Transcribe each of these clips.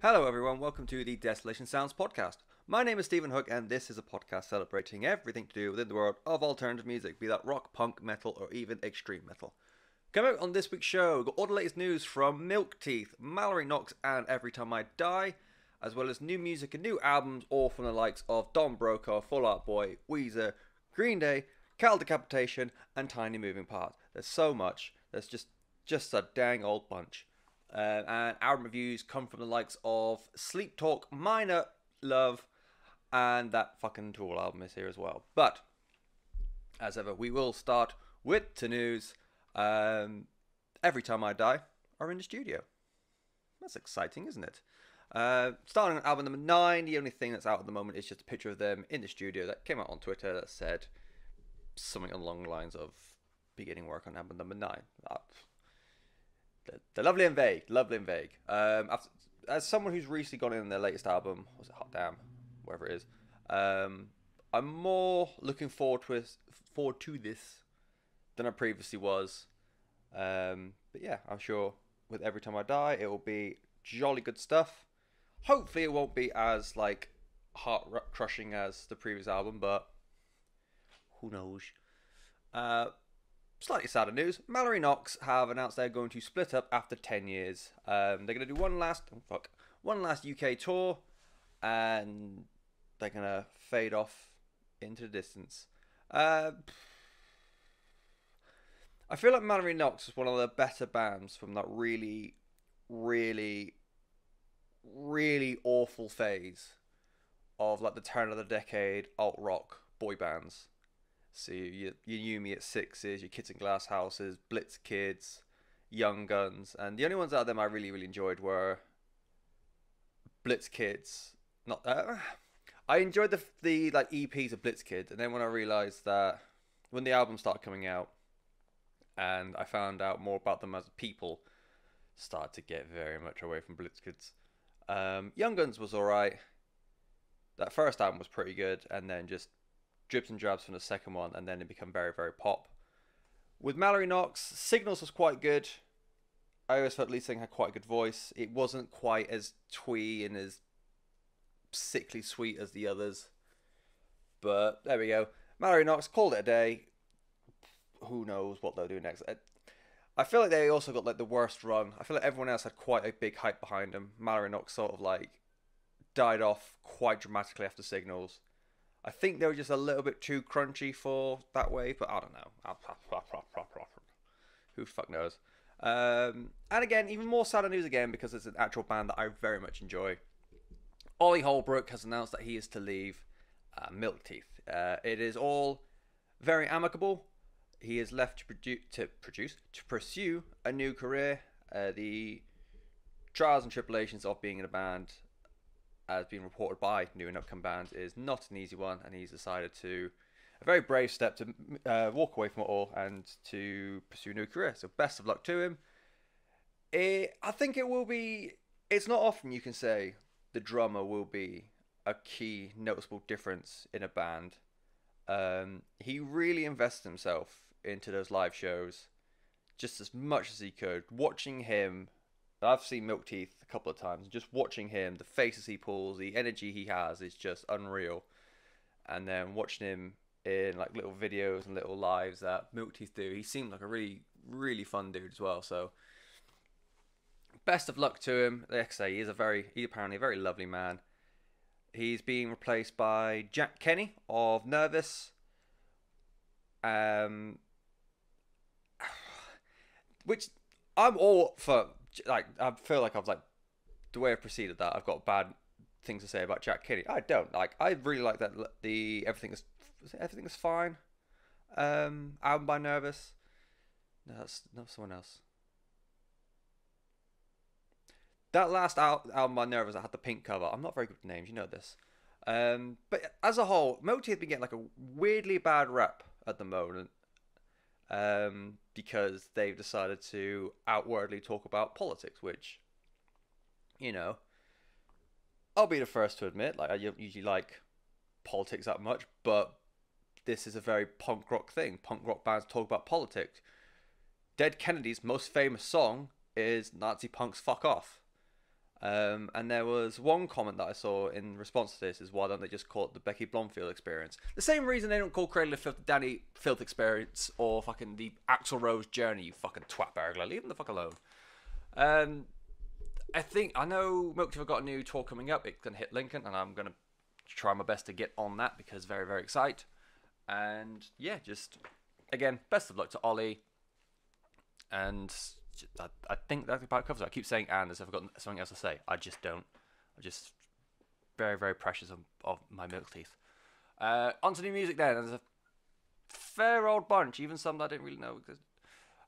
Hello everyone, welcome to the Desolation Sounds Podcast. My name is Stephen Hook and this is a podcast celebrating everything to do within the world of alternative music, be that rock, punk, metal or even extreme metal. Coming out on this week's show, we've got all the latest news from Milk Teeth, Mallory Knox and Every Time I Die, as well as new music and new albums, all from the likes of Don Broco, Fall Out Boy, Weezer, Green Day, Cattle Decapitation and Tiny Moving Parts. There's so much, there's just a dang old bunch. And album reviews come from the likes of Sleep Talk, Minor Love, and that fucking Tool album is here as well. But, as ever, we will start with the news. Every Time I Die are in the studio. That's exciting, isn't it? Starting on album number 9, the only thing that's out at the moment is just a picture of them in the studio that came out on Twitter that said something along the lines of beginning work on album number 9. They're lovely and vague. As someone who's recently gone in their latest album, was it Hot Damn, whatever it is, I'm more looking forward to this than I previously was. But yeah, I'm sure with Every Time I Die, it will be jolly good stuff. Hopefully, it won't be as like heart crushing as the previous album, but who knows? Slightly sadder news, Mallory Knox have announced they're going to split up after 10 years. They're going to do one last UK tour, and they're going to fade off into the distance. I feel like Mallory Knox is one of the better bands from that really, really, really awful phase of like the turn of the decade alt-rock boy bands. So you knew me at Sixes, your Kids in Glass Houses, Blitz Kids, Young Guns, and the only ones out of them I really, really enjoyed were Blitz Kids. I enjoyed the like EPs of Blitz Kids, and then when I realised that when the album started coming out, and I found out more about them as people, started to get very much away from Blitz Kids. Young Guns was alright. That first album was pretty good, and then just drips and drabs from the second one, and then it become very, very pop. With Mallory Knox, Signals was quite good. I always felt Lee Sing had quite a good voice. It wasn't quite as twee and as sickly sweet as the others. But there we go. Mallory Knox, called it a day. Who knows what they'll do next. I feel like they also got like the worst run. I feel like everyone else had quite a big hype behind them. Mallory Knox sort of like died off quite dramatically after Signals. I think they were just a little bit too crunchy for that wave, but I don't know. Who the fuck knows? And again, even more sad news again, because it's an actual band that I very much enjoy. Ollie Holbrook has announced that he is to leave Milk Teeth. It is all very amicable. He is left to pursue a new career. The trials and tribulations of being in a band, as being reported by new and upcoming bands, is not an easy one, and he's decided to a very brave step to walk away from it all and to pursue a new career. So best of luck to him. I think it will be. It's not often you can say the drummer will be a key noticeable difference in a band. He really invested himself into those live shows, just as much as he could. Watching him. I've seen Milk Teeth a couple of times. Just watching him, the faces he pulls, the energy he has is just unreal. And then watching him in like little videos and little lives that Milk Teeth do, he seemed like a really, really fun dude as well. So best of luck to him. Like I say, he's apparently a very lovely man. He's being replaced by Jack Kenny of Nervous. Which I'm all for. Like, I feel like I've like the way I've preceded that, I've got bad things to say about Jack Kenny. I don't like. I really like that the everything is fine. Album by Nervous. No, that's not someone else. That last album by Nervous that had the pink cover. I'm not very good with names, you know this. But as a whole, Milk Teeth has been getting like a weirdly bad rap at the moment. Because they've decided to outwardly talk about politics, which, you know, I'll be the first to admit, like, I don't usually like politics that much, but this is a very punk rock thing. Punk rock bands talk about politics. Dead Kennedys' most famous song is Nazi Punks Fuck Off. And there was one comment that I saw in response to this is, why don't they just call it the Becky Blomfield experience? The same reason they don't call Cradle of Filth the Danny Filth experience or fucking the Axl Rose Journey, you fucking twat burglar. Leave them the fuck alone. I think, I know Milk Teeth have got a new tour coming up. It's going to hit Lincoln, and I'm going to try my best to get on that because very, very excited. And yeah, just, again, best of luck to Ollie. And I think that about covers it. I keep saying and as if I've got something else to say. I just don't. I'm just very, very precious of my Milk Teeth. On to new music then. There's a fair old bunch, even some that I didn't really know.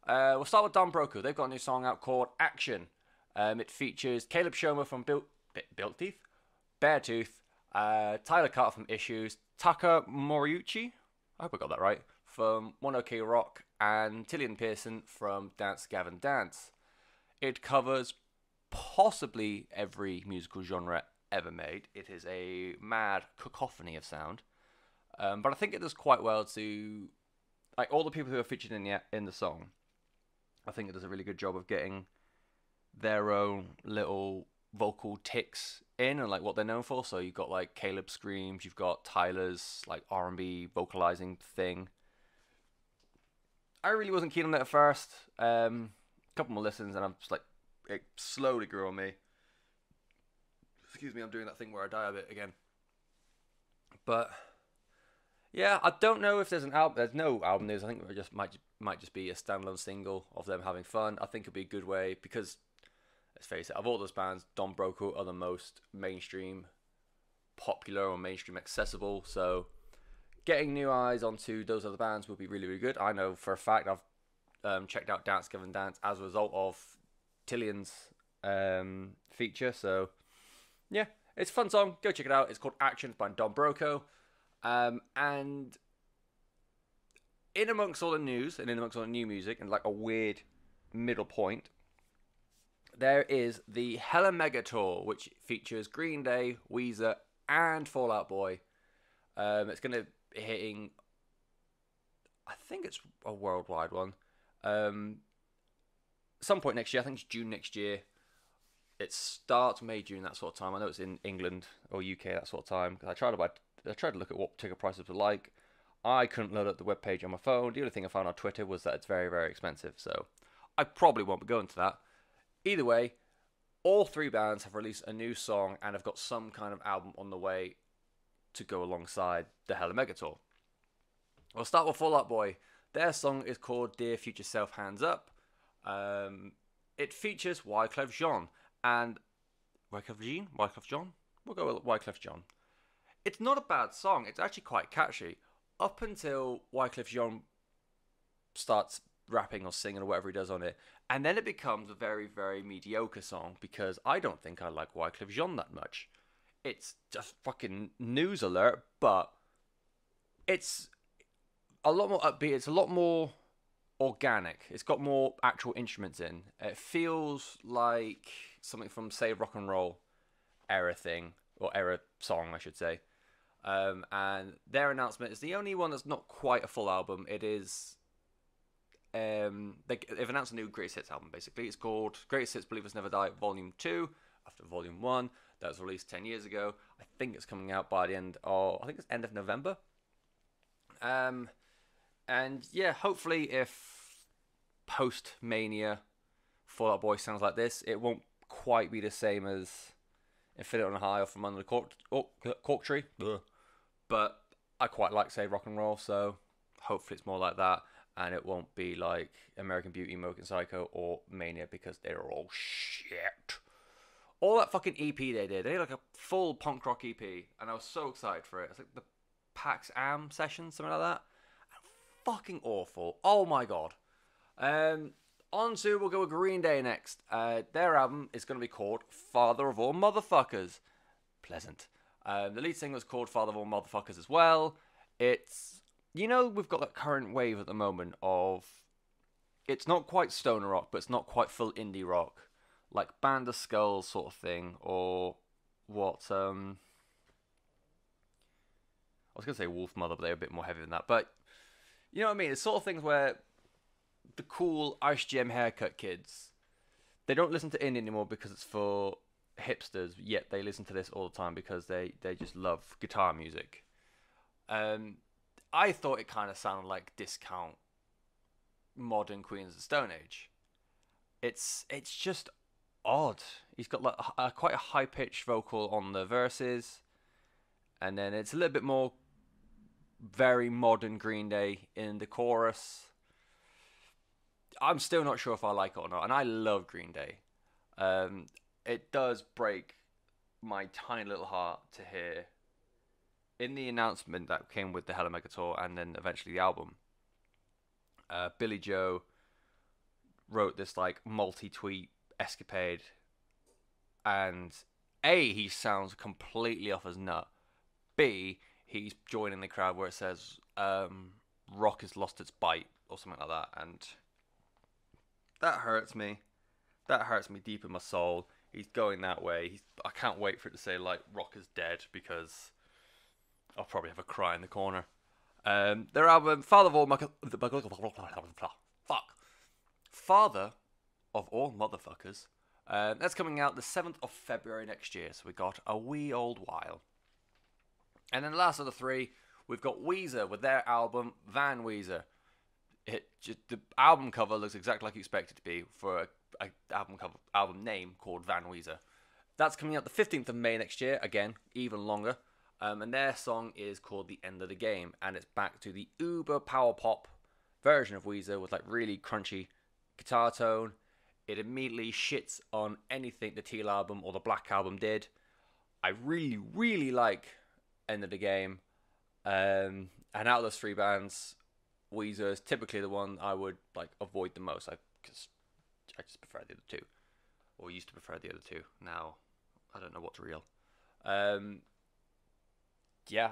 We'll start with Don Broco. They've got a new song out called Action. It features Caleb Shomer from Beartooth, Tyler Carter from Issues, Taka Moriuchi, I hope I got that right, from 1OK Rock, and Tillian Pearson from Dance Gavin Dance. It covers possibly every musical genre ever made. It is a mad cacophony of sound, but I think it does quite well to, like, all the people who are featured in the song. I think it does a really good job of getting their own little vocal ticks in and like what they're known for. So you've got like Caleb screams, you've got Tyler's like R&B vocalizing thing. I really wasn't keen on it at first. A couple more listens and I'm just like, it slowly grew on me. Excuse me, I'm doing that thing where I die a bit again. But yeah, I don't know if there's an album. There's no album news. I think it just might just be a standalone single of them having fun. I think it'd be a good way because, let's face it, of all those bands, Don Broco are the most mainstream popular or mainstream accessible. So getting new eyes onto those other bands would be really, really good. I know for a fact I've checked out Dance Gavin Dance as a result of Tillian's feature. So yeah, it's a fun song. Go check it out. It's called Actions by Don Broco. And in amongst all the news and in amongst all the new music and like a weird middle point, there is the Hella Mega Tour, which features Green Day, Weezer, and Fall Out Boy. It's going to be hitting, I think it's a worldwide one, some point next year. I think it's June next year. It starts May, June, that sort of time. I know it's in England or UK, that sort of time. Because I tried to look at what ticket prices were like. I couldn't load up the webpage on my phone. The only thing I found on Twitter was that it's very, very expensive. So I probably won't be going to that. Either way, all three bands have released a new song and have got some kind of album on the way to go alongside the Hella Mega Tour. We'll start with Fall Out Boy. Their song is called Dear Future Self Hands Up. It features Wyclef Jean and... Wyclef Jean? Wyclef Jean? We'll go with Wyclef Jean. It's not a bad song. It's actually quite catchy. Up until Wyclef Jean starts rapping or singing or whatever he does on it. And then it becomes a very, very mediocre song because I don't think I like Wyclef Jean that much. It's just fucking news alert, but it's a lot more upbeat. It's a lot more organic. It's got more actual instruments in. It feels like something from, say, rock and roll era thing, or era song, I should say. And their announcement is the only one that's not quite a full album. It is... they've announced a new Greatest Hits album, basically. It's called Greatest Hits Believers Never Die Volume 2 after Volume 1. That was released 10 years ago. I think it's coming out by the end of November. And yeah, hopefully if post-Mania Fall Out Boy sounds like this, it won't quite be the same as Infinite on a High or From Under the Cork Tree. Ugh. But I quite like, say, rock and roll, so hopefully it's more like that. And it won't be like American Beauty, American Psycho, or Mania, because they're all shit. All that fucking EP they did like a full punk rock EP, and I was so excited for it. It's like the Pax Am session, something like that. Fucking awful. Oh my god. On to, we'll go with Green Day next. Their album is going to be called Father of All Motherfuckers. Pleasant. The lead single is called Father of All Motherfuckers as well. It's... You know, we've got that current wave at the moment of, it's not quite stoner rock, but it's not quite full indie rock, like Band of Skulls sort of thing, or what, I was going to say Wolf Mother, but they're a bit more heavy than that, but you know what I mean, it's sort of things where the cool Ice Gem haircut kids, they don't listen to indie anymore because it's for hipsters, yet they listen to this all the time because they just love guitar music. I thought it kind of sounded like discount modern Queens of the Stone Age. It's just odd. He's got like quite a high-pitched vocal on the verses, and then it's a little bit more very modern Green Day in the chorus. I'm still not sure if I like it or not, and I love Green Day. It does break my tiny little heart to hear in the announcement that came with the Hella Mega Tour and then eventually the album. Billy Joe wrote this like multi-tweet escapade, and A, he sounds completely off his nut. B, he's joining the crowd where it says rock has lost its bite or something like that, and that hurts me. That hurts me deep in my soul. He's going that way. I can't wait for it to say like rock is dead, because I'll probably have a cry in the corner. Their album Father of All Motherfuckers, that's coming out the 7th of February next year, so we got a wee old while. And then the last of the three, we've got Weezer with their album Van Weezer. The album cover looks exactly like you expect it to be for an album name called Van Weezer. That's coming out the 15th of May next year, again, even longer. And their song is called The End of the Game, and it's back to the uber power pop version of Weezer with like really crunchy guitar tone. It immediately shits on anything the Teal album or the Black album did. I really, really like End of the Game. And out of those three bands, Weezer is typically the one I would like avoid the most. I just prefer the other two, or used to prefer the other two. Now I don't know what's real. Yeah,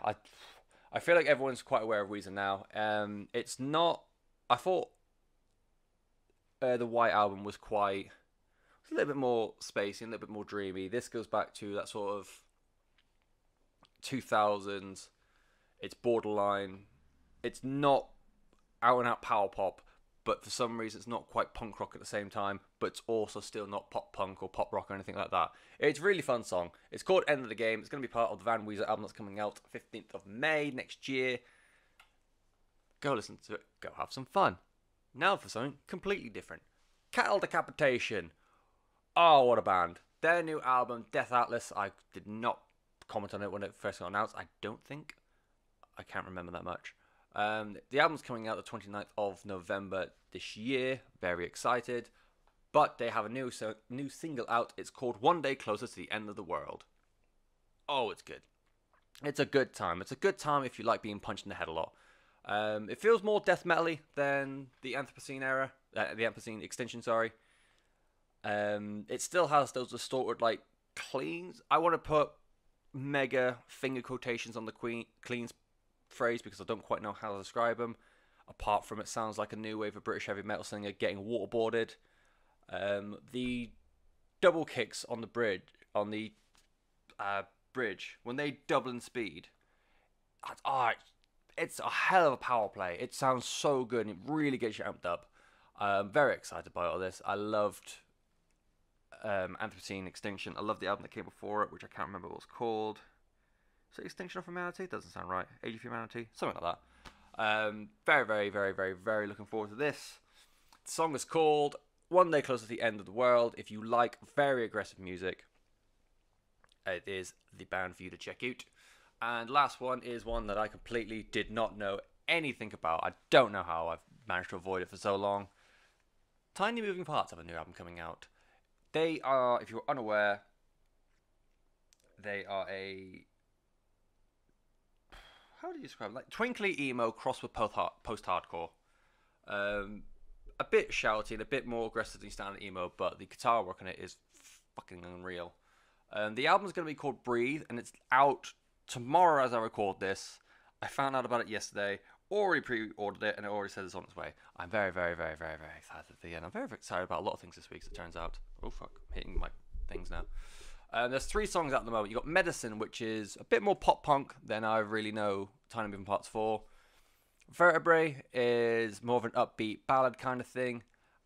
I feel like everyone's quite aware of Weezer now. It's not. I thought the White album was quite a little bit more spacey, a little bit more dreamy. This goes back to that sort of 2000s. It's borderline. It's not out and out power pop, but for some reason it's not quite punk rock at the same time, but it's also still not pop punk or pop rock or anything like that. It's a really fun song. It's called End of the Game. It's going to be part of the Van Weezer album that's coming out 15th of May next year. Go listen to it. Go have some fun. Now for something completely different. Cattle Decapitation. Oh, what a band. Their new album, Death Atlas, I did not comment on it when it first got announced. I don't think. I can't remember that much. The album's coming out the 29th of November this year. Very excited. But they have a new single out. It's called One Day Closer to the End of the World. Oh, it's good. It's a good time. It's a good time if you like being punched in the head a lot. It feels more death metal-y than the Anthropocene era. The Anthropocene extension, sorry. It still has those distorted, like, cleans. I want to put mega finger quotations on the cleans phrase because I don't quite know how to describe them. Apart from it sounds like a new wave of British heavy metal singer getting waterboarded. The double kicks on the bridge, when they double in speed, it's a hell of a power play. It sounds so good and it really gets you amped up. I'm very excited by all this. I loved Anthropocene Extinction. I loved the album that came before it, which I can't remember what it was called. So Extinction of Humanity? Doesn't sound right. Age of Humanity? Something like that. Very, very, very, very, very looking forward to this. The song is called One Day Closer to the End of the World. If you like very aggressive music, it is the band for you to check out. And last one is one that I completely did not know anything about. I don't know how I've managed to avoid it for so long. Tiny Moving Parts have a new album coming out. They are, if you're unaware, they are a... How do you describe it? Like twinkly emo crossed with post-hardcore. A bit shouty and a bit more aggressive than standard emo, but the guitar work on it is fucking unreal. The album's going to be called Breathe, and it's out tomorrow as I record this. I found out about it yesterday, already pre-ordered it, and it already said it's on its way. I'm very, very, very, very, very excited at the end. I'm very excited about a lot of things this week, as it turns out. Oh, fuck. I'm hitting my things now. There's three songs out at the moment. You've got Medicine, which is a bit more pop-punk than I really know Tiny Moving Parts for. Vertebrae is more of an upbeat ballad kind of thing.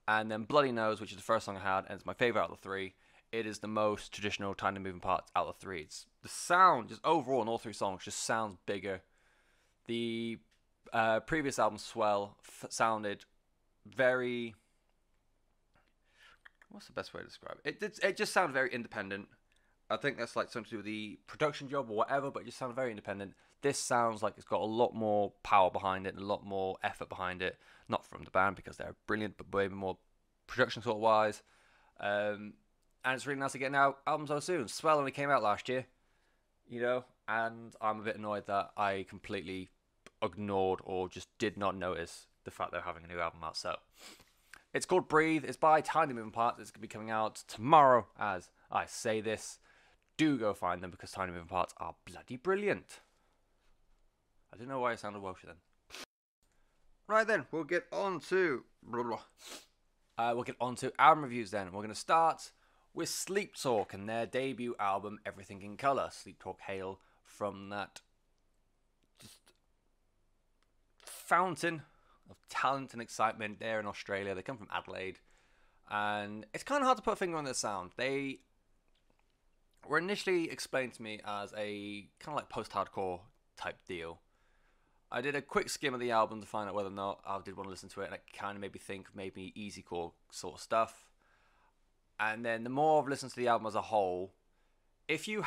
And then Bloody Nose, which is the first song I had, and it's my favourite out of the three, it is the most traditional Tiny Moving Parts out of the three. It's the sound, just overall in all three songs, just sounds bigger. The previous album, Swell, sounded very... What's the best way to describe it? It just sounded very independent. I think that's like something to do with the production job or whatever, but it just sounded very independent. This sounds like it's got a lot more power behind it and a lot more effort behind it. Not from the band, because they're brilliant, but way more production sort of wise. And it's really nice to get an album so soon. Swell only came out last year, you know, and I'm a bit annoyed that I completely ignored or just did not notice the fact they're having a new album out. So it's called Breathe. It's by Tiny Moving Parts. It's going to be coming out tomorrow as I say this. Do go find them, because Tiny Moving Parts are bloody brilliant. I don't know why I sounded Welsh then. Right then, we'll get on to... we'll get on to album reviews then. We're going to start with Sleep Talk and their debut album, Everything in Colour. Sleep Talk hail from that just fountain of talent and excitement there in Australia. They come from Adelaide, and it's kind of hard to put a finger on their sound. They were initially explained to me as a kind of like post-hardcore type deal. I did a quick skim of the album to find out whether or not I did want to listen to it, and it kind of made me think maybe easycore sort of stuff. And then the more I've listened to the album as a whole, if you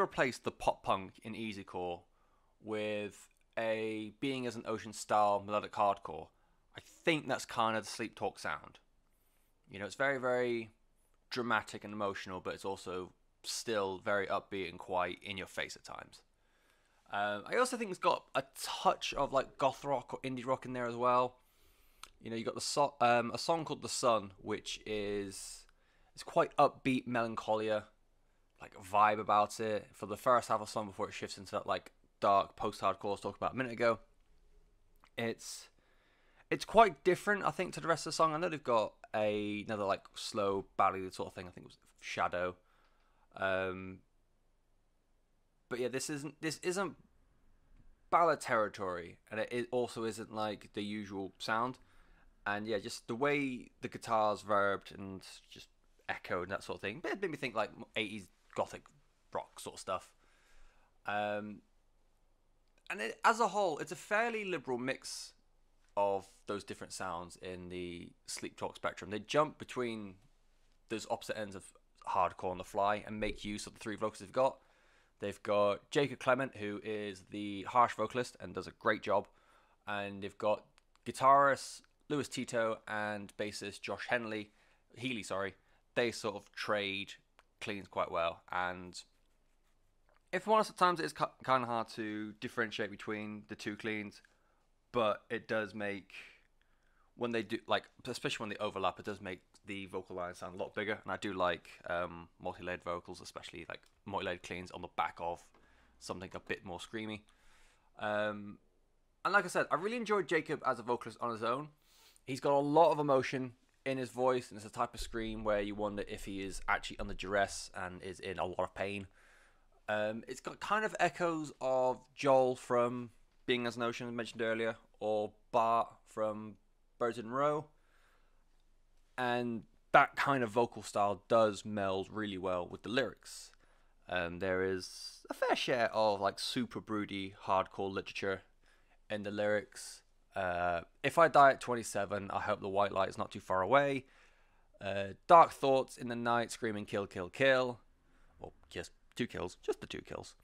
replace the pop punk in easycore with a Being as an Ocean style melodic hardcore, I think that's kind of the Sleep Talk sound. You know, it's very, very dramatic and emotional, but it's also still very upbeat and quite in your face at times. I also think it's got a touch of like goth rock or indie rock in there as well. You know, you got a song called "The Sun," which is quite upbeat, melancholia, like vibe about it for the first half of the song before it shifts into that like dark post-hardcore I was talking about a minute ago. It's quite different, I think, to the rest of the song. I know they've got another like slow ballad sort of thing. I think it was "Shadow." But yeah, this isn't ballad territory, and it also isn't like the usual sound. And yeah, just the way the guitars verbed and just echoed and that sort of thing. But it made me think like 80s gothic rock sort of stuff. And it, as a whole, it's a fairly liberal mix of those different sounds in the Sleep Talk spectrum. They jump between those opposite ends of hardcore on the fly and make use of the three vocals they've got. They've got Jacob Clement, who is the harsh vocalist and does a great job. And they've got guitarist Lewis Tito and bassist Josh Healy. They sort of trade cleans quite well. And if I'm honest, at times it's kind of hard to differentiate between the two cleans. But it does make, when they do, like, especially when they overlap, it does make the vocal lines sound a lot bigger. And I do like multi-layered vocals, especially like multi-layered cleans on the back of something a bit more screamy. And like I said, I really enjoyed Jacob as a vocalist on his own. He's got a lot of emotion in his voice, and it's a type of scream where you wonder if he is actually under duress and is in a lot of pain. It's got kind of echoes of Joel from Being as an Ocean, as mentioned earlier, or Bart from Birds in Row. And that kind of vocal style does meld really well with the lyrics. There is a fair share of like super broody hardcore literature in the lyrics. If I die at 27, I hope the white light is not too far away. Dark thoughts in the night, screaming kill, kill, kill. Or just two kills, just the two kills.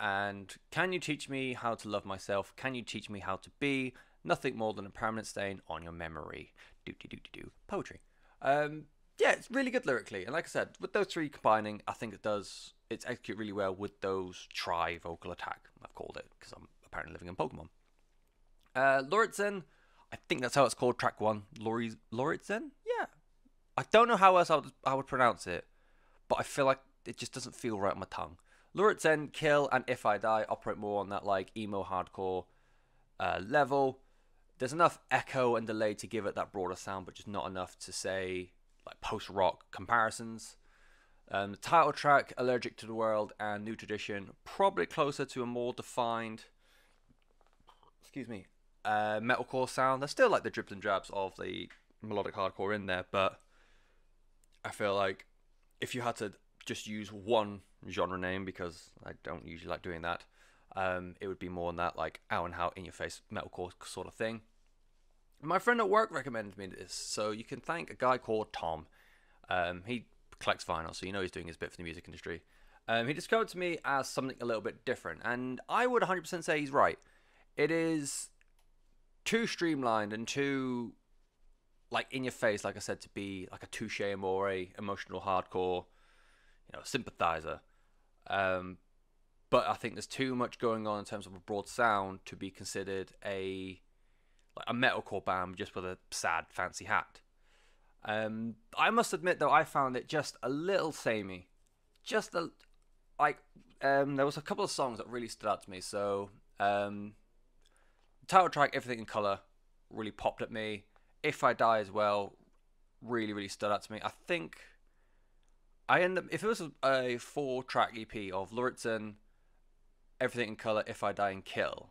And can you teach me how to love myself? Can you teach me how to be? Nothing more than a permanent stain on your memory. Do-do-do-do-do. Poetry. Yeah, it's really good lyrically. And like I said, with those three combining, I think it's executed really well with those tri-vocal attack, I've called it, because I'm apparently living in Pokemon. Lauritsen, I think that's how it's called, track one. Lauritsen? Yeah. I don't know how else I would pronounce it, but I feel like it just doesn't feel right on my tongue. Lauritsen, Kill, and If I Die operate more on that like emo hardcore level. There's enough echo and delay to give it that broader sound, but just not enough to say like post-rock comparisons. The title track, Allergic to the World and New Tradition, probably closer to a more defined, metalcore sound. There's still like the drips and drabs of the melodic hardcore in there, but I feel like if you had to just use one genre name, because I don't usually like doing that, it would be more on that like out and out in your face metalcore sort of thing. My friend at work recommended me this, so you can thank a guy called Tom. He collects vinyl, so you know he's doing his bit for the music industry. He described to me as something a little bit different, and I would 100% say he's right. It is too streamlined and too like in your face, like I said, to be like a touche amore, emotional hardcore, you know, sympathizer. But I think there's too much going on in terms of a broad sound to be considered a metalcore band just with a sad fancy hat. I must admit though, I found it just a little samey. There was a couple of songs that really stood out to me. So the title track, Everything in Colour, really popped at me. If I Die as well, really, really stood out to me. I think I end up, if it was a 4-track EP of Lauritzen, Everything in Colour, If I Die and Kill,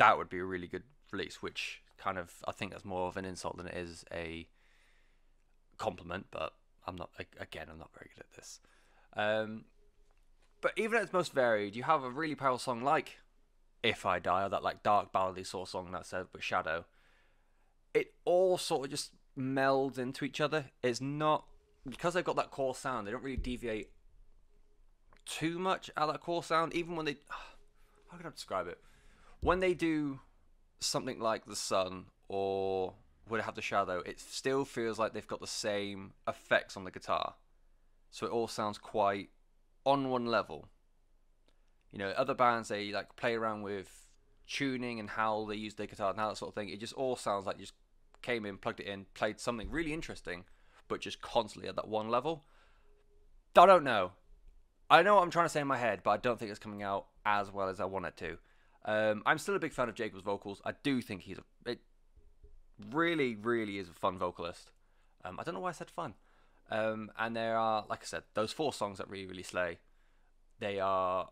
that would be a really good release, which kind of, I think that's more of an insult than it is a compliment, but I'm not very good at this. But even at its most varied, you have a really powerful song like If I Die, or that like dark ballady sort of song that said with Shadow. It all sort of just melds into each other. It's not, because they've got that core sound, they don't really deviate too much out of that core sound. Even when they, how can I describe it? When they do something like The Sun or Would It Have the Shadow, it still feels like they've got the same effects on the guitar. So it all sounds quite on one level. You know, other bands, they like play around with tuning and how they use their guitar and how that sort of thing. It just all sounds like you just came in, plugged it in, played something really interesting, but just constantly at that one level. I don't know. I know what I'm trying to say in my head, but I don't think it's coming out as well as I want it to. I'm still a big fan of Jacob's vocals. I do think he's really, really is a fun vocalist. I don't know why I said fun. And there are, like I said, those 4 songs that really, really slay. They are,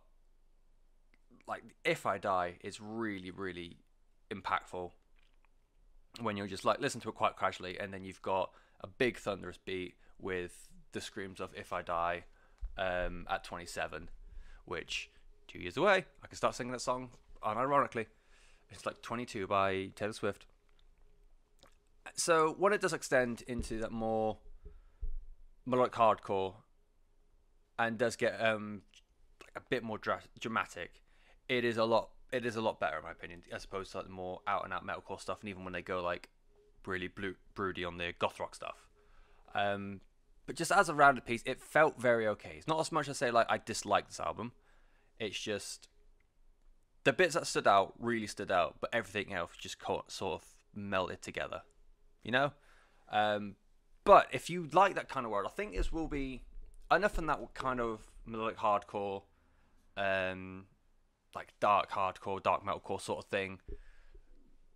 like, If I Die is really, really impactful when you're just, like, listen to it quite casually, and then you've got a big thunderous beat with the screams of If I Die at 27, which, 2 years away, I can start singing that song unironically. It's like 22 by Taylor Swift. So when it does extend into that more melodic hardcore and does get a bit more dramatic, it is a lot better in my opinion, as opposed to like the more out and out metalcore stuff, and even when they go like really broody on the goth rock stuff. But just as a rounded piece, it felt very okay. It's not as much as say like I dislike this album. It's just the bits that stood out really stood out, but everything else just sort of melted together, you know? But if you like that kind of world, I think this will be enough in that kind of melodic hardcore, like dark hardcore, dark metalcore sort of thing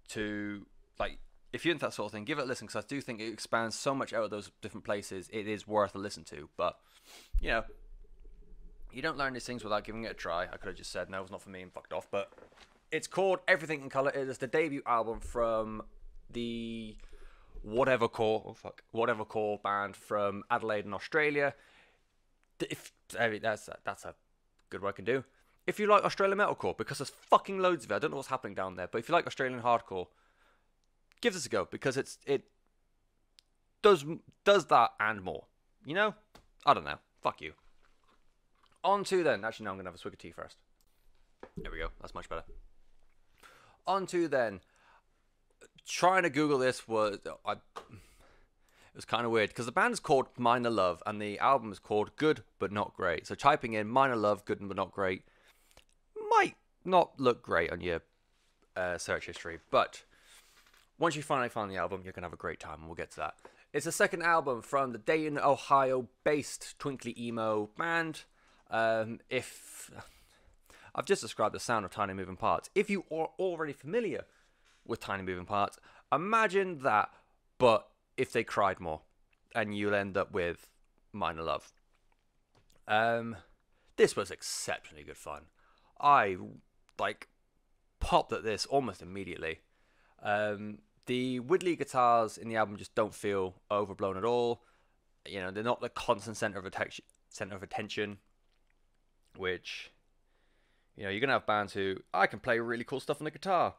to, like, if you're into that sort of thing, give it a listen, because I do think it expands so much out of those different places. It is worth a listen to, but, you know, you don't learn these things without giving it a try. I could have just said, no, it's not for me and fucked off, but it's called Everything in Colour. It is the debut album from the whatever core band from Adelaide in Australia. That's a good word I can do. If you like Australian metalcore, because there's fucking loads of it. I don't know what's happening down there, but if you like Australian hardcore, give this a go, because it does that and more. You know? I don't know. Fuck you. On to then, actually no, I'm going to have a swig of tea first. There we go, that's much better. On to then, trying to Google this was kind of weird, because the band is called Minor Love, and the album is called Good But Not Great. So typing in Minor Love, Good But Not Great, might not look great on your search history, but once you finally find the album, you're going to have a great time, and we'll get to that. It's the second album from the Dayton, Ohio-based twinkly emo band. If I've just described the sound of Tiny Moving Parts, if you are already familiar with Tiny Moving Parts, imagine that, but if they cried more, and you'll end up with Minor Love. This was exceptionally good fun. I like popped at this almost immediately. The Widley guitars in the album just don't feel overblown at all. you know, they're not the constant center of attention, which, you know, you're going to have bands who, I can play really cool stuff on the guitar.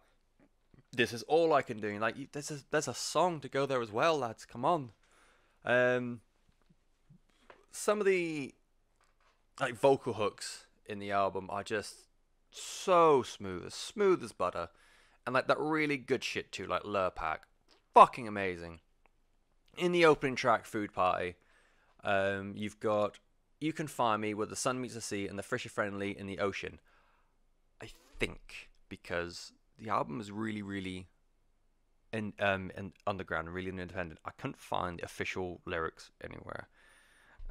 This is all I can do. Like, there's a song to go there as well, lads. Come on. Some of the, like, vocal hooks in the album are just so smooth as butter. And, like, that really good shit too, like Lurpak. Fucking amazing. In the opening track, Food Party, you've got You Can Find Me, Where the Sun Meets the Sea, and The Fisher Friendly in the Ocean. I think because the album is really, really in underground and really independent. I couldn't find the official lyrics anywhere.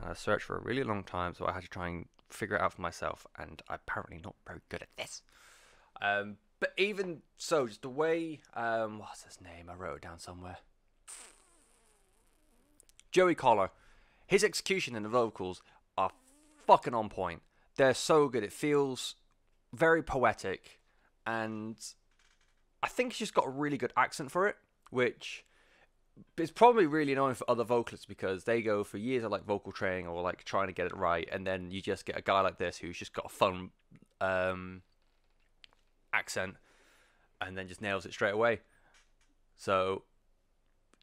I searched for a really long time, so I had to try and figure it out for myself, and I'm apparently not very good at this. But even so, just the way... what's his name? I wrote it down somewhere. Joey Collar. His execution and the vocals are fucking on point. They're so good. It feels very poetic, and I think he's just got a really good accent for it, which is probably really annoying for other vocalists because they go for years of like vocal training or like trying to get it right, and then you just get a guy like this who's just got a fun accent and then just nails it straight away. So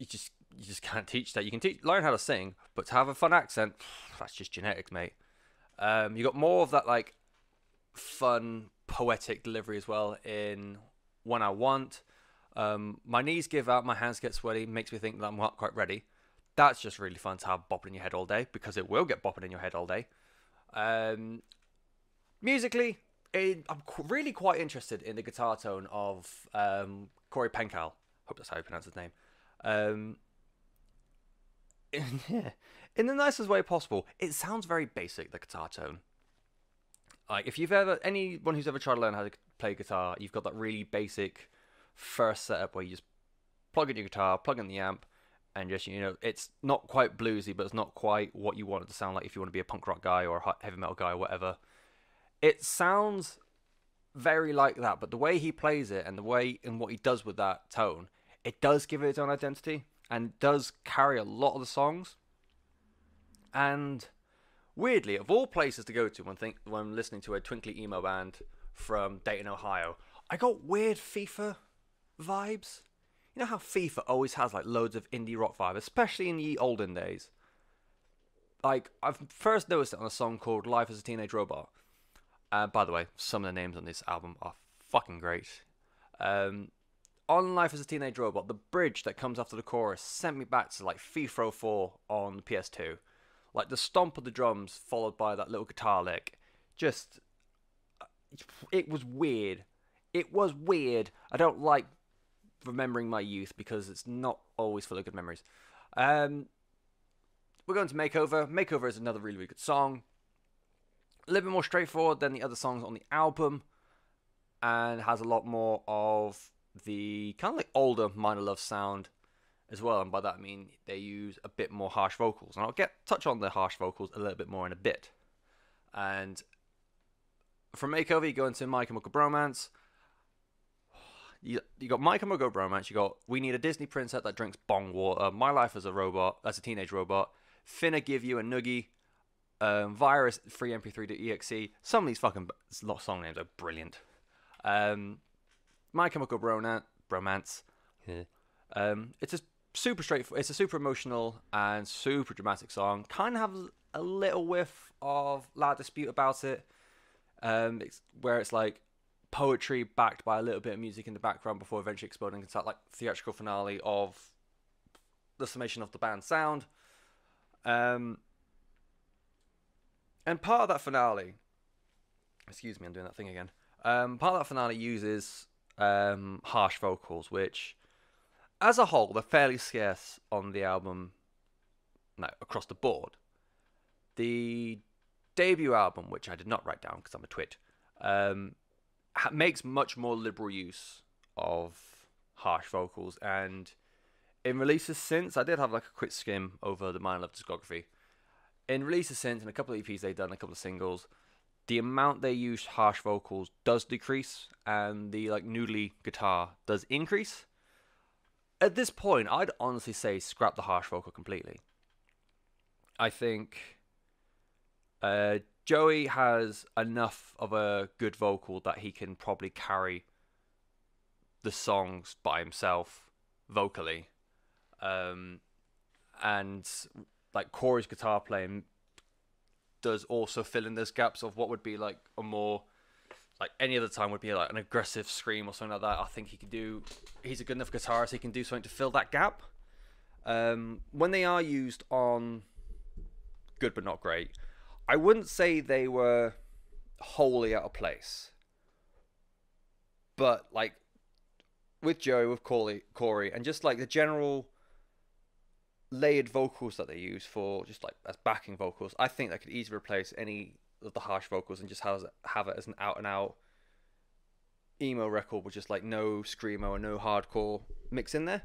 you just can't teach that. You can learn how to sing, but to have a fun accent, that's just genetics, mate. You got more of that like fun poetic delivery as well in When I Want. My knees give out, my hands get sweaty, makes me think that I'm not quite ready. That's just really fun to have bopping in your head all day, because it will get bopping in your head all day. Musically, I'm really quite interested in the guitar tone of Corey Pencal. Hope that's how you pronounce his name. In the nicest way possible. It sounds very basic, the guitar tone. Like, if you've ever, anyone who's ever tried to learn how to play guitar, you've got that really basic first setup where you just plug in your guitar, plug in the amp, and just, you know, it's not quite bluesy, but it's not quite what you want it to sound like if you want to be a punk rock guy or a heavy metal guy or whatever. It sounds very like that, but the way he plays it and the way and what he does with that tone, it does give it its own identity and does carry a lot of the songs. And weirdly, of all places to go to when listening to a twinkly emo band from Dayton, Ohio, I got weird FIFA vibes. You know how FIFA always has like loads of indie rock vibe, especially in the olden days. Like, I've first noticed it on a song called Life as a Teenage Robot. By the way, some of the names on this album are fucking great. On Life as a Teenage Robot, the bridge that comes after the chorus sent me back to like FIFA 04 on PS2. Like the stomp of the drums followed by that little guitar lick. Just, it was weird. It was weird. I don't like remembering my youth because it's not always full of good memories. We're going to Makeover. Makeover is another really, really good song. A little bit more straightforward than the other songs on the album, and has a lot more of the kind of like older Minor Love sound as well, and by that I mean they use a bit more harsh vocals, and I'll touch on the harsh vocals a little bit more in a bit. And from Makeover, you go into My Chemical Bromance. You got My Chemical Bromance. You got We Need a Disney Princess That Drinks Bong Water. My Life as a Robot, as a Teenage Robot. Finna Give You a Noogie. Virus Free MP3.exe. Some of these fucking song names are brilliant. My Chemical Bromance. Yeah. It's a super straightforward. It's a super emotional and super dramatic song. Kind of have a little whiff of Loud Dispute about it. It's where it's like poetry backed by a little bit of music in the background before eventually exploding into that like theatrical finale of the summation of the band's sound. And part of that finale, excuse me, I'm doing that thing again. Part of that finale uses harsh vocals, which as a whole, they're fairly scarce on the album, no, across the board. The debut album, which I did not write down because I'm a twit, makes much more liberal use of harsh vocals. And in releases since, I did have like a quick skim over the Minor Love discography. In releases since, and a couple of EPs they've done, a couple of singles, the amount they use harsh vocals does decrease, and the like noodly guitar does increase. At this point, I'd honestly say scrap the harsh vocal completely. I think Joey has enough of a good vocal that he can probably carry the songs by himself vocally. And like Corey's guitar playing does also fill in those gaps of what would be like a more, like any other time would be like an aggressive scream or something like that. I think he can do, he's a good enough guitarist, he can do something to fill that gap. When they are used on Good But Not Great, I wouldn't say they were wholly out of place. But like with Joe, with Corey, and just like the general layered vocals that they use for just like as backing vocals, I think that could easily replace any of the harsh vocals and just have it as an out and out emo record with just like no screamo and no hardcore mix in there.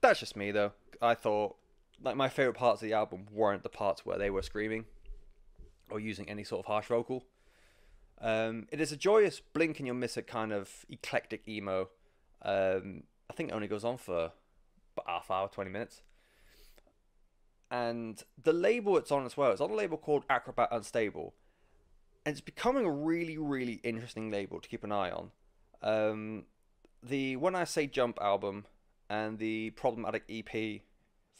That's just me though. I thought like my favorite parts of the album weren't the parts where they were screaming or using any sort of harsh vocal. It is a joyous blink and you'll miss it kind of eclectic emo. I think it only goes on for about half hour, 20 minutes. And the label it's on as well, it's on a label called Acrobat Unstable. And it's becoming a really, really interesting label to keep an eye on. The When I Say Jump album and the Problematic EP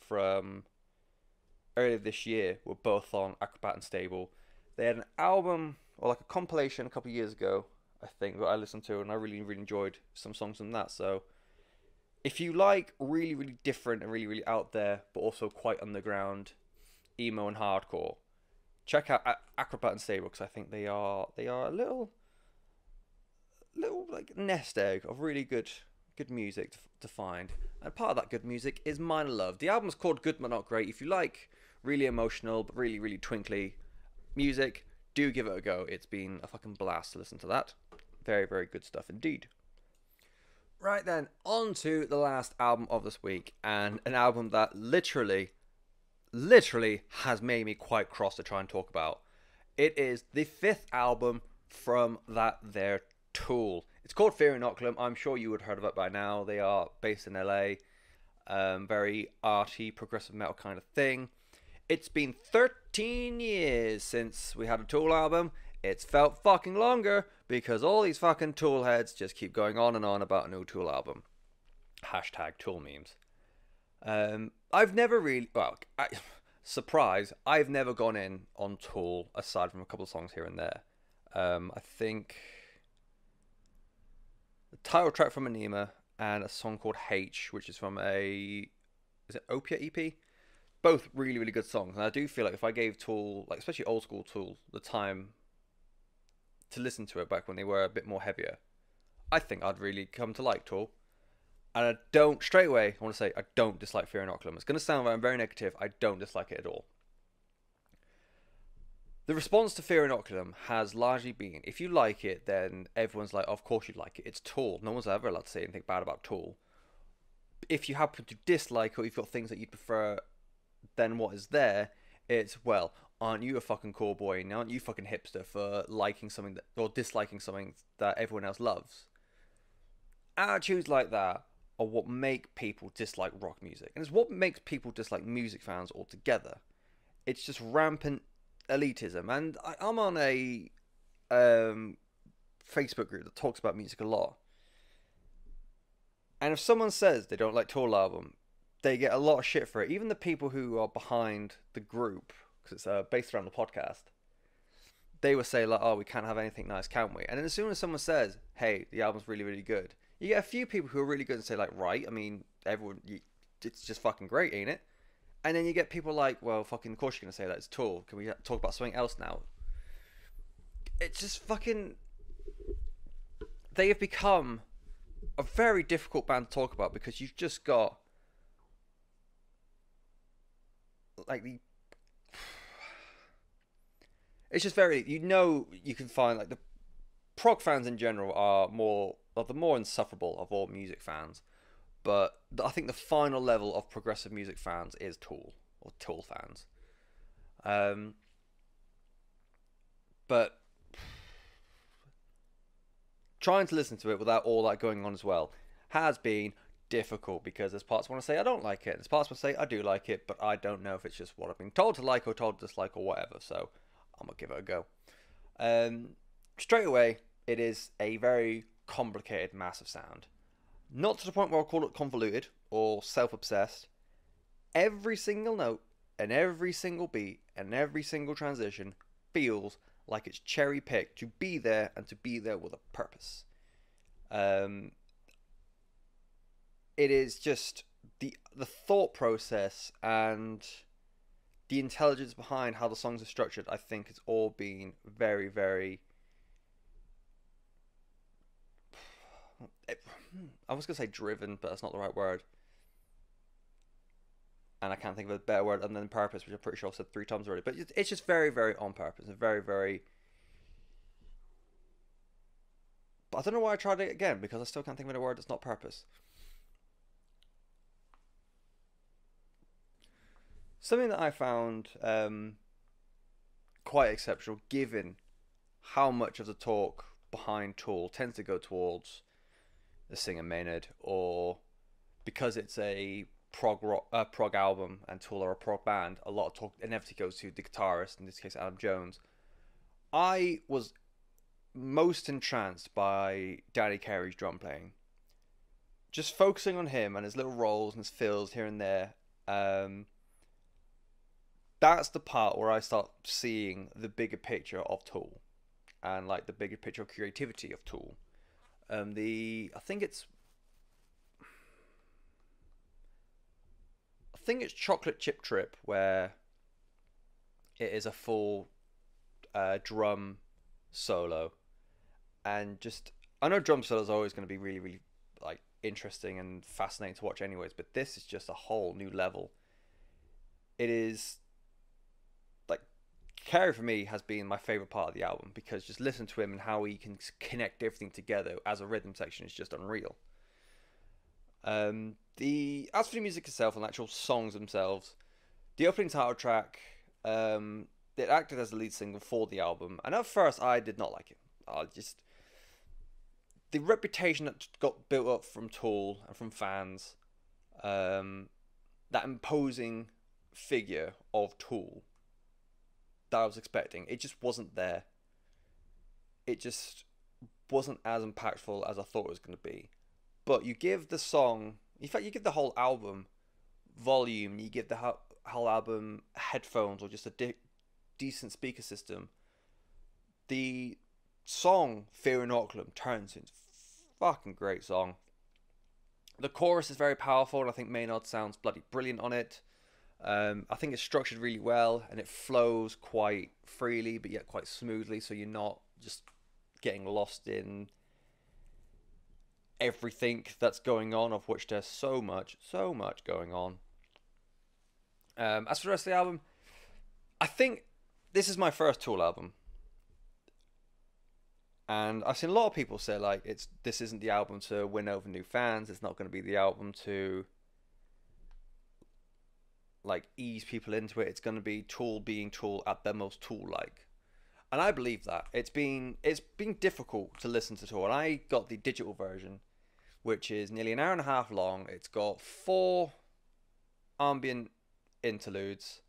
from earlier this year were both on Acrobat Unstable. They had an album, or like a compilation a couple of years ago, I think, that I listened to, and I really, really enjoyed some songs from that. So if you like really, really different and really, really out there, but also quite underground emo and hardcore, check out Acrobat Unstable, because I think they are a little like nest egg of really good music to find. And part of that good music is Minor Love. The album's called Good But Not Great. If you like really emotional but really, really twinkly music, do give it a go. It's been a fucking blast to listen to that. Very, very good stuff indeed. Right then, on to the last album of this week, and an album that literally has made me quite cross to try and talk about. It is the fifth album from that there Tool. It's called Fear Inoculum. I'm sure you would have heard of it by now. They are based in LA. Very arty, progressive metal kind of thing. It's been 13 years since we had a Tool album. It's felt fucking longer because all these fucking Tool heads just keep going on and on about a new Tool album. Hashtag Tool memes. I've never really... Well, surprise, I've never gone in on Tool aside from a couple of songs here and there. I think the title track from Ænima and a song called H, which is from a... Is it Opia EP? Both really, really good songs. And I do feel like if I gave Tool, like especially old school Tool, the time to listen to it back when they were a bit more heavier, I think I'd really come to like Tool. And I want to say I don't dislike Fear Inoculum. It's going to sound like I'm very negative. I don't dislike it at all. The response to Fear Inoculum has largely been, if you like it, then everyone's like, of course you like it. It's Tool. No one's ever allowed to say anything bad about Tool. If you happen to dislike or you've got things that you'd prefer than what is there, it's, well, aren't you a fucking cool boy and aren't you fucking hipster for liking something that, or disliking something that everyone else loves? Attitudes like that are what make people dislike rock music, and it's what makes people dislike music fans altogether. It's just rampant elitism. And I'm on a Facebook group that talks about music a lot, and if someone says they don't like Tool album, they get a lot of shit for it. Even the people who are behind the group, because it's based around the podcast, they will say like, oh, we can't have anything nice, can we? And then as soon as someone says, hey, the album's really, really good, you get a few people who are really good and say like, right, I mean, it's just fucking great, ain't it? And then you get people like, well, fucking, of course you're going to say that, it's Tool. Can we talk about something else now? It's just fucking... They have become a very difficult band to talk about because you've just got... Like the... It's just very... You know, you can find like the... Prog fans in general are more... Well, the more insufferable of all music fans. But I think the final level of progressive music fans is Tool, or Tool fans. But trying to listen to it without all that going on as well has been difficult because there's parts I want to say I don't like it. There's parts I want to say I do like it, but I don't know if it's just what I've been told to like or told to dislike or whatever. So I'm going to give it a go. Straight away, it is a very complicated mass of sound. Not to the point where I'll call it convoluted or self-obsessed. Every single note and every single beat and every single transition feels like it's cherry-picked to be there and to be there with a purpose. It is just the thought process and the intelligence behind how the songs are structured, I think it's all been very, very... I was going to say driven, but that's not the right word. And I can't think of a better word other than purpose, which I'm pretty sure I've said 3 times already. But it's just very, very on purpose and very, very... But I don't know why I tried it again, because I still can't think of a word that's not purpose. Something that I found quite exceptional, given how much of the talk behind Tool tends to go towards the singer Maynard, or because it's a prog album and Tool are a prog band, a lot of talk inevitably goes to the guitarist, in this case Adam Jones. I was most entranced by Danny Carey's drum playing. Just focusing on him and his little rolls and his fills here and there. That's the part where I start seeing the bigger picture of Tool, and like the bigger picture of creativity of Tool. I think it's Chocolate Chip Trip, where it is a full drum solo, and just, I know drum solos are always going to be really, really like interesting and fascinating to watch anyways, but this is just a whole new level. It is like, Carey for me has been my favorite part of the album, because just listen to him and how he can connect everything together as a rhythm section is just unreal. As for the music itself and the actual songs themselves, the opening title track, it acted as the lead single for the album, and at first I did not like it. The reputation that got built up from Tool and from fans, that imposing figure of Tool that I was expecting, it just wasn't there. It just wasn't as impactful as I thought it was going to be. But you give the song, in fact you give the whole album volume, you give the whole album headphones or just a decent speaker system, the song Fear in Auckland turns into a fucking great song. The chorus is very powerful, and I think Maynard sounds bloody brilliant on it. I think it's structured really well, and it flows quite freely but yet quite smoothly, so you're not just getting lost in everything that's going on, of which there's so much going on. As for the rest of the album, I think this is my first Tool album, and I've seen a lot of people say like this isn't the album to win over new fans, it's not going to be the album to like ease people into it, it's going to be Tool being Tool at their most Tool-like. And I believe that. It's been difficult to listen to Tool, and I got the digital version, which is nearly an hour and a half long. It's got 4 ambient interludes,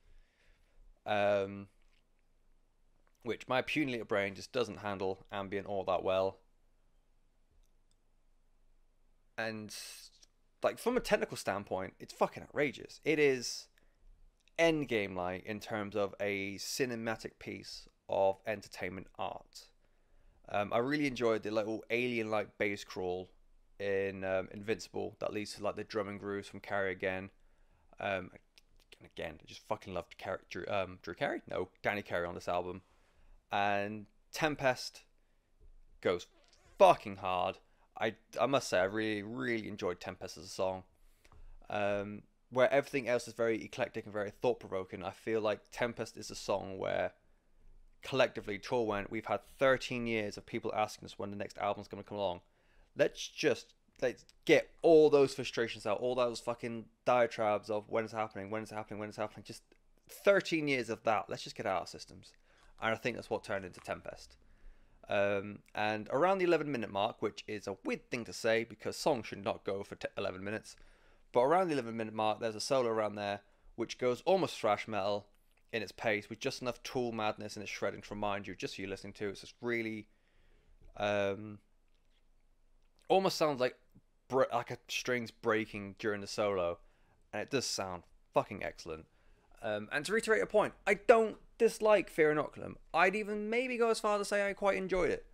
which my puny little brain just doesn't handle ambient all that well. And like, from a technical standpoint, it's fucking outrageous. It is endgame-like in terms of a cinematic piece of entertainment art. I really enjoyed the little alien-like bass crawl in Invincible that leads to like the drumming grooves from Carey again. And again, I just fucking loved Danny Carey on this album. And Tempest goes fucking hard. I must say I really, really enjoyed Tempest as a song. Where everything else is very eclectic and very thought-provoking, I feel like Tempest is a song where collectively Tool went, we've had 13 years of people asking us when the next album's going to come along. Let's get all those frustrations out, all those fucking diatribes of when it's happening, when it's happening, when it's happening. Just 13 years of that. Let's just get out our systems. And I think that's what turned into Tempest. And around the 11-minute mark, which is a weird thing to say because songs should not go for 11 minutes, but around the 11-minute mark, there's a solo around there which goes almost thrash metal in its pace with just enough Tool madness in its shredding to remind you, just so you're listening to it. It's just really, almost sounds like a strings breaking during the solo, and it does sound fucking excellent. And to reiterate a point, I don't dislike Fear Inoculum. I'd even maybe go as far to say I quite enjoyed it.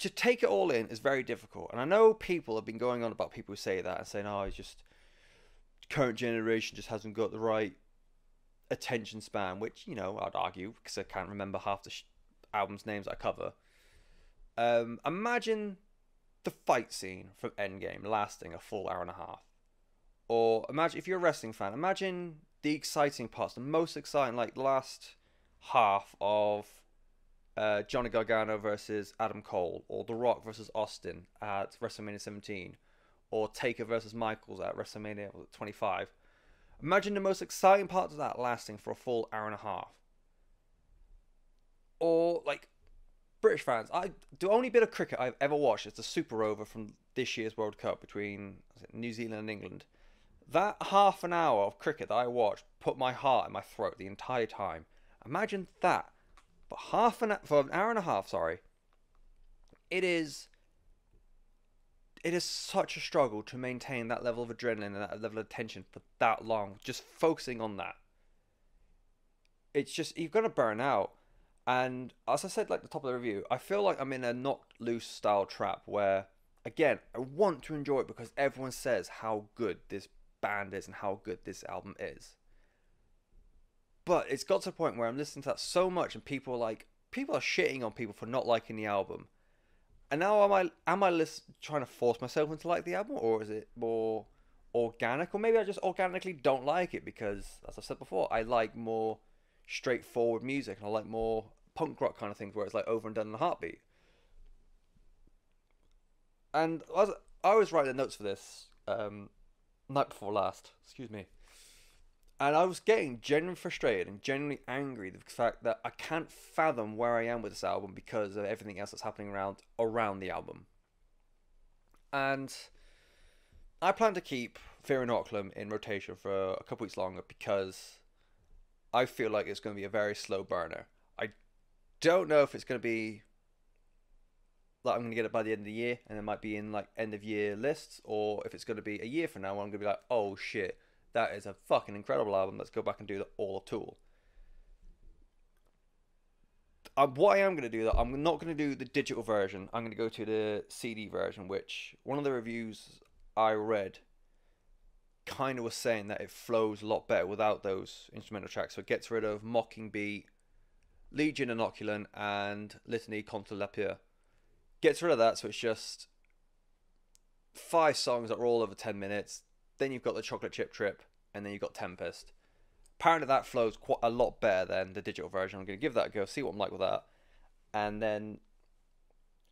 To take it all in is very difficult, and I know people have been going on about people who say that and saying, "Oh, it's just current generation just hasn't got the right attention span," which, you know, I'd argue because I can't remember half the albums' names I cover. Imagine the fight scene from Endgame lasting a full hour and a half, or imagine if you're a wrestling fan, imagine the exciting parts, the most exciting, like the last half of Johnny Gargano versus Adam Cole, or The Rock versus Austin at WrestleMania 17, or Taker versus Michaels at WrestleMania 25. Imagine the most exciting parts of that lasting for a full hour and a half. Or, like, British fans, the only bit of cricket I've ever watched is the Super Over from this year's World Cup between New Zealand and England. That half an hour of cricket that I watched put my heart in my throat the entire time. Imagine that. But for an hour and a half, sorry. It is such a struggle to maintain that level of adrenaline and that level of tension for that long. Just focusing on that. It's just, you've got to burn out. And as I said, like the top of the review, I feel like I'm in a not loose style trap where, again, I want to enjoy it because everyone says how good this band is and how good this album is. But it's got to a point where I'm listening to that so much and people are shitting on people for not liking the album. And now am I trying to force myself into like the album, or is it more organic? Or maybe I just organically don't like it because, as I've said before, I like more straightforward music and I like more punk rock kind of things where it's like over and done in a heartbeat. And I was writing the notes for this night before last, excuse me, and I was getting genuinely frustrated and genuinely angry at the fact that I can't fathom where I am with this album because of everything else that's happening around the album. And I plan to keep Fear Inoculum in rotation for a couple weeks longer because I feel like it's going to be a very slow burner. I don't know if it's going to be like I'm going to get it by the end of the year and it might be in like end of year lists, or if it's going to be a year from now where I'm going to be like, oh shit, that is a fucking incredible album. Let's go back and do all of Tool. What I am going to do, though, I'm not going to do the digital version. I'm going to go to the CD version, which one of the reviews I read kind of was saying that it flows a lot better without those instrumental tracks. So it gets rid of Mocking Beat, Legion Inoculant, and Litany Contre la Peur. Gets rid of that, so it's just 5 songs that are all over 10 minutes. Then you've got the Chocolate Chip Trip, and then you've got Tempest. Apparently that flows quite a lot better than the digital version. I'm going to give that a go, see what I'm like with that. And then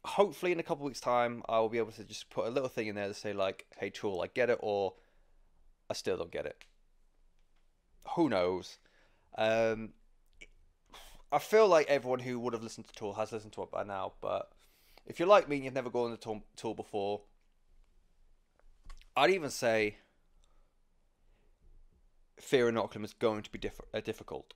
hopefully in a couple weeks' time, I will be able to just put a little thing in there to say like, hey Tool, I get it, or I still don't get it. Who knows? I feel like everyone who would have listened to Tool has listened to it by now, but if you're like me and you've never gone into Tool before, I'd even say Fear Inoculum is going to be difficult.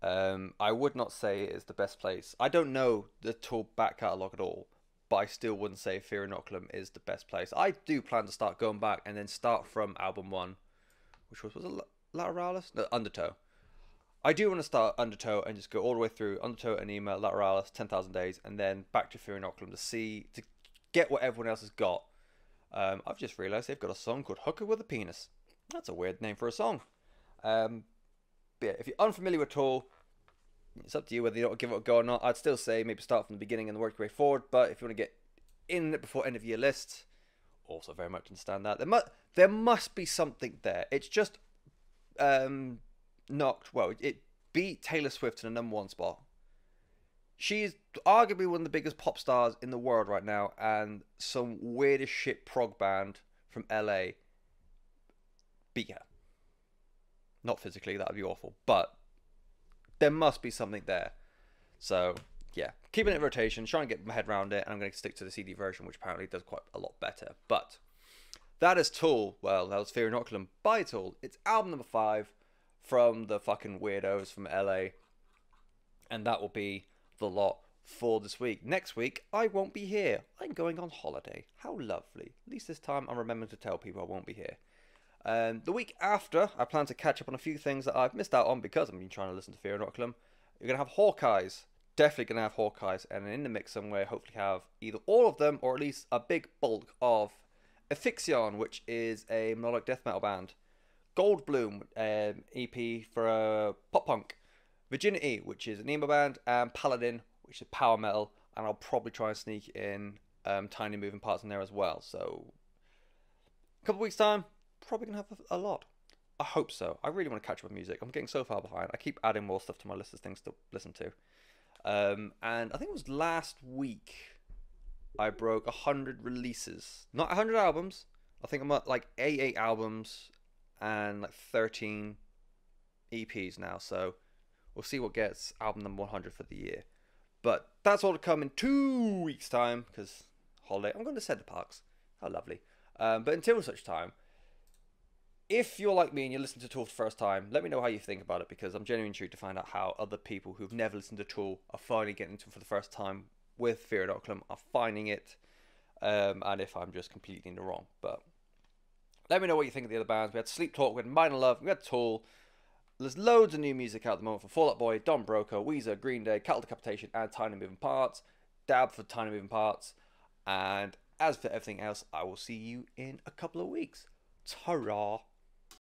I would not say it is the best place. I don't know the Tool back catalogue at all, but I still wouldn't say Fear Inoculum is the best place. I do plan to start going back and then start from album 1, which was it Lateralus? No, Undertow. I do want to start Undertow and just go all the way through Undertow, Ænima, Lateralus, 10,000 Days, and then back to Fear Inoculum to get what everyone else has got. I've just realised they've got a song called Hooker with a Penis. That's a weird name for a song. But yeah, if you're unfamiliar at all, it's up to you whether you don't give it a go or not. I'd still say maybe start from the beginning and work your way forward, but if you want to get in it before end of year list, also very much understand that. There must be something there. It's just... it beat Taylor Swift to the #1 spot. She's arguably one of the biggest pop stars in the world right now, and some weirdest shit prog band from LA beat her. Not physically, that would be awful, but there must be something there. So yeah, keeping it in rotation, trying to get my head around it, and I'm going to stick to the CD version, which apparently does quite a lot better. But that is Tool. Well, that was Fear Inoculum by Tool. It's album number 5 from the fucking weirdos from LA. And that will be the lot for this week. Next week, I won't be here. I'm going on holiday. How lovely. At least this time I'm remembering to tell people I won't be here. The week after, I plan to catch up on a few things that I've missed out on because I've been trying to listen to Fear Inoculum. You're going to have Hawk Eyes. Definitely going to have Hawk Eyes. And in the mix somewhere, hopefully have either all of them or at least a big bulk of Ephyxion, which is a melodic death metal band. Goldbloom, EP for pop punk. Virginity, which is an emo band. And Paladin, which is power metal. And I'll probably try and sneak in Tiny Moving Parts in there as well. So, a couple of weeks time, probably going to have a lot. I hope so. I really want to catch up with music. I'm getting so far behind. I keep adding more stuff to my list of things to listen to. And I think it was last week I broke 100 releases. Not 100 albums. I think I'm at like 88 albums and like 13 EPs now. So we'll see what gets album number 100 for the year. But that's all to come in 2 weeks' time because holiday. I'm going to Cedar Parks. How lovely. But until such time, if you're like me and you listen to Tool for the first time, let me know how you think about it because I'm genuinely intrigued to find out how other people who've never listened to Tool are finally getting into it for the first time with Fear Inoculum are finding it, and if I'm just completely in the wrong. But let me know what you think of the other bands. We had Sleep Talk, we had Minor Love, we had Tool. There's loads of new music out at the moment for Fall Out Boy, Don Broco, Weezer, Green Day, Cattle Decapitation, and Tiny Moving Parts. Dab for Tiny Moving Parts. And as for everything else, I will see you in a couple of weeks. Ta-ra!